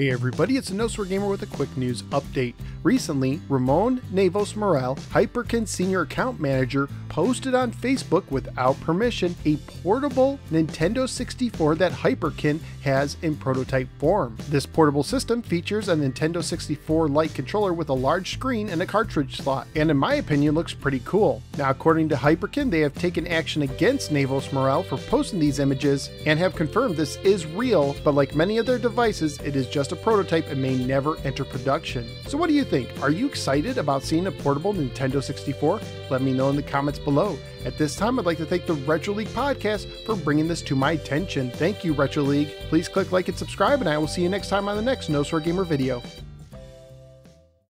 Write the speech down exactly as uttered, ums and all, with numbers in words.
Hey everybody, it's a No Swear Gamer with a quick news update. Recently, Ramon Navos Morale, Hyperkin Senior Account Manager, posted on Facebook without permission a portable Nintendo sixty-four that Hyperkin has in prototype form. This portable system features a Nintendo sixty-four Lite controller with a large screen and a cartridge slot, and in my opinion looks pretty cool. Now, according to Hyperkin, they have taken action against Navos Morale for posting these images and have confirmed this is real, but like many of their devices, it is just a prototype and may never enter production. So what do you think? Are you excited about seeing a portable Nintendo sixty-four? Let me know in the comments below. At this time, I'd like to thank the Retro League Podcast for bringing this to my attention. Thank you, Retro League. Please click like and subscribe, and I will see you next time on the next No Swear Gamer video.